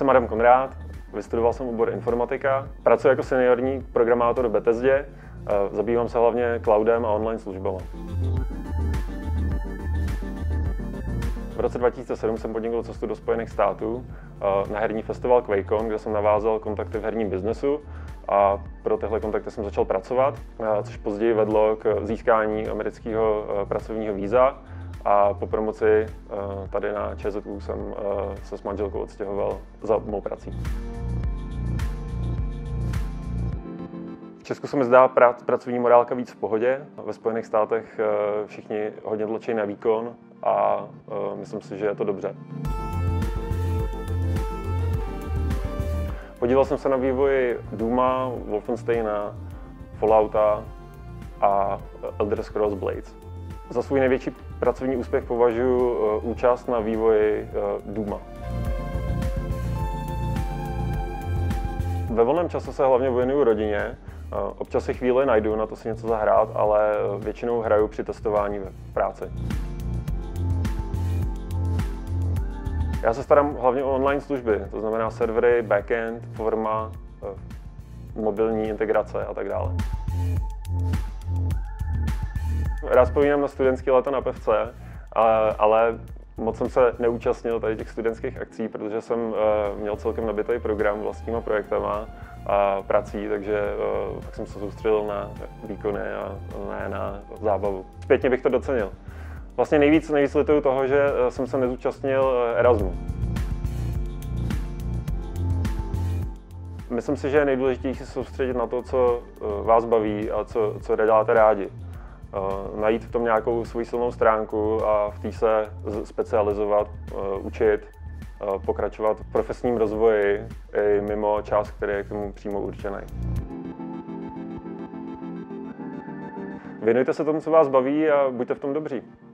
Jsem Adam Konrád, vystudoval jsem obor informatika, pracuji jako seniorní programátor v Bethesdě, zabývám se hlavně cloudem a online službama. V roce 2007 jsem podnikl cestu do Spojených států na herní festival QuakeCon, kde jsem navázal kontakty v herním biznesu a pro tyhle kontakty jsem začal pracovat, což později vedlo k získání amerického pracovního víza a po promoci tady na ČZU jsem se s manželkou odstěhoval za mou prací. V Česku se mi zdá pracovní morálka víc v pohodě, ve Spojených státech všichni hodně tlačí na výkon a myslím si, že je to dobře. Podíval jsem se na vývoji Dooma, Wolfensteina, Fallouta a Elder Scrolls Blades. Za svůj největší pracovní úspěch považuji účast na vývoji Dooma. Ve volném čase se hlavně věnuju rodině. Občas si chvíli najdu na to si něco zahrát, ale většinou hraju při testování ve práci. Já se starám hlavně o online služby, to znamená servery, backend, forma, mobilní integrace a tak dále. Rád vzpomínám na studentské léto na PEF, ale moc jsem se neúčastnil tady těch studentských akcí, protože jsem měl celkem nabitý program vlastníma projektama a prací, takže tak jsem se soustředil na výkony a ne na zábavu. Zpětně bych to docenil. Vlastně nejvíc lituju toho, že jsem se nezúčastnil Erasmu. Myslím si, že je nejdůležitější se soustředit na to, co vás baví a co děláte rádi. Najít v tom nějakou svoji silnou stránku a v té se specializovat, učit, pokračovat v profesním rozvoji i mimo čas, který je k tomu přímo určený. Věnujte se tomu, co vás baví a buďte v tom dobří.